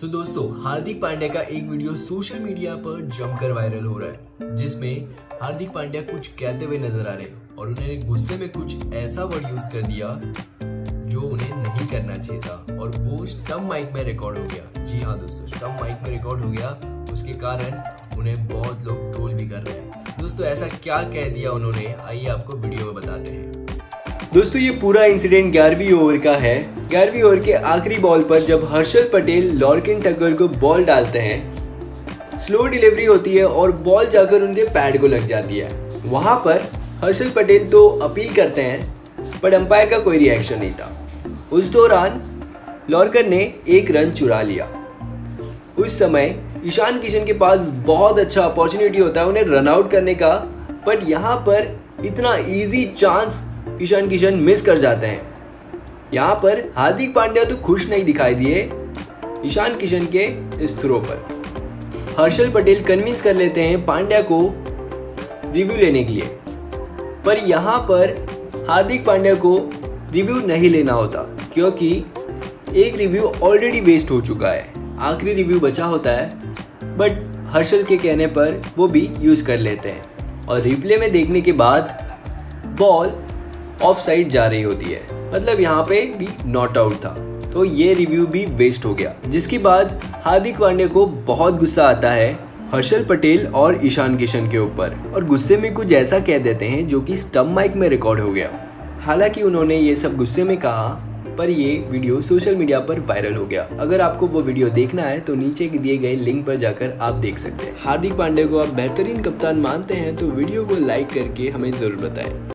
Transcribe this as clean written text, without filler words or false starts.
तो दोस्तों हार्दिक पांड्या का एक वीडियो सोशल मीडिया पर जमकर वायरल हो रहा है, जिसमें हार्दिक पांड्या कुछ कहते हुए नजर आ रहे हैं और उन्होंने गुस्से में कुछ ऐसा वर्ड यूज कर दिया जो उन्हें नहीं करना चाहिए था और वो स्टम माइक में रिकॉर्ड हो गया। जी हाँ दोस्तों, स्टम माइक में रिकॉर्ड हो गया, उसके कारण उन्हें बहुत लोग ट्रोल भी कर रहे हैं। दोस्तों ऐसा क्या कह दिया उन्होंने, आइए आपको वीडियो में बताते हैं। दोस्तों ये पूरा इंसिडेंट 11वीं ओवर का है। 11वीं ओवर के आखिरी बॉल पर जब हर्षल पटेल लॉर्किन टक्कर को बॉल डालते हैं, स्लो डिलीवरी होती है और बॉल जाकर उनके पैड को लग जाती है। वहां पर हर्षल पटेल तो अपील करते हैं, पर अंपायर का कोई रिएक्शन नहीं था। उस दौरान लॉर्कर ने एक रन चुरा लिया। उस समय ईशान किशन के पास बहुत अच्छा अपॉर्चुनिटी होता है उन्हें रन आउट करने का, पर यहाँ पर इतना easy chance Ishan Kishan miss कर जाते हैं। यहाँ पर हार्दिक पांड्या तो खुश नहीं दिखाई दिए ईशान किशन के इस थ्रो पर। हर्षल पटेल कन्विंस कर लेते हैं पांड्या को रिव्यू लेने के लिए, पर यहाँ पर हार्दिक पांड्या को रिव्यू नहीं लेना होता क्योंकि एक रिव्यू ऑलरेडी वेस्ट हो चुका है, आखिरी रिव्यू बचा होता है। बट हर्षल के कहने पर वो भी यूज़ कर लेते हैं और रिप्ले में देखने के बाद बॉल ऑफ साइड जा रही होती है, मतलब यहाँ पे भी नॉट आउट था, तो ये रिव्यू भी वेस्ट हो गया। जिसके बाद हार्दिक पांड्या को बहुत गुस्सा आता है हर्षल पटेल और ईशान किशन के ऊपर और गुस्से में कुछ ऐसा कह देते हैं जो कि स्टंप माइक में रिकॉर्ड हो गया। हालांकि उन्होंने ये सब गुस्से में कहा, पर ये वीडियो सोशल मीडिया पर वायरल हो गया। अगर आपको वो वीडियो देखना है तो नीचे दिए गए लिंक पर जाकर आप देख सकते हैं। हार्दिक पांड्या को आप बेहतरीन कप्तान मानते हैं तो वीडियो को लाइक करके हमें ज़रूर बताएं।